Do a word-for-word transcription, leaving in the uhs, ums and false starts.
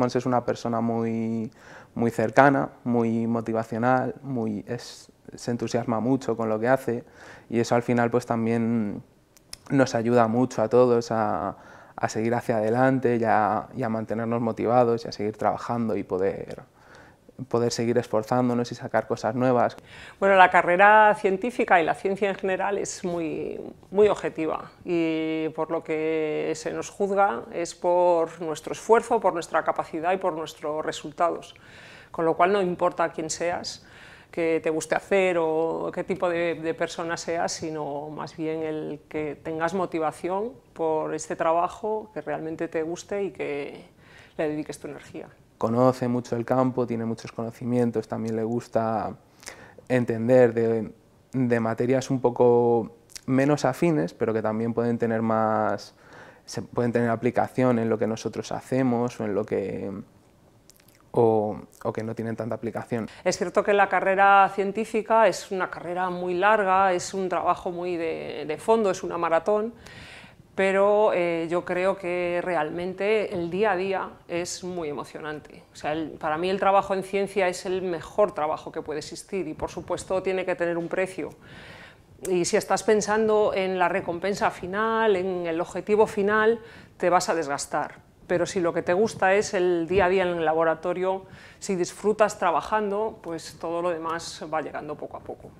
Mons es una persona muy, muy cercana, muy motivacional, muy, es, se entusiasma mucho con lo que hace y eso al final pues también nos ayuda mucho a todos a, a seguir hacia adelante y a, y a mantenernos motivados y a seguir trabajando y poder... poder seguir esforzándonos y sacar cosas nuevas. Bueno, la carrera científica y la ciencia en general es muy, muy objetiva y por lo que se nos juzga es por nuestro esfuerzo, por nuestra capacidad y por nuestros resultados, con lo cual no importa quién seas, qué te guste hacer o qué tipo de, de persona seas, sino más bien el que tengas motivación por este trabajo, que realmente te guste y que le dediques tu energía. Conoce mucho el campo, tiene muchos conocimientos, también le gusta entender de, de materias un poco menos afines, pero que también pueden tener más, se pueden tener aplicación en lo que nosotros hacemos o en lo que... O, o que no tienen tanta aplicación. Es cierto que la carrera científica es una carrera muy larga, es un trabajo muy de, de fondo, es una maratón, pero eh, yo creo que realmente el día a día es muy emocionante. O sea, el, para mí el trabajo en ciencia es el mejor trabajo que puede existir y por supuesto tiene que tener un precio. Y si estás pensando en la recompensa final, en el objetivo final, te vas a desgastar. Pero si lo que te gusta es el día a día en el laboratorio, si disfrutas trabajando, pues todo lo demás va llegando poco a poco.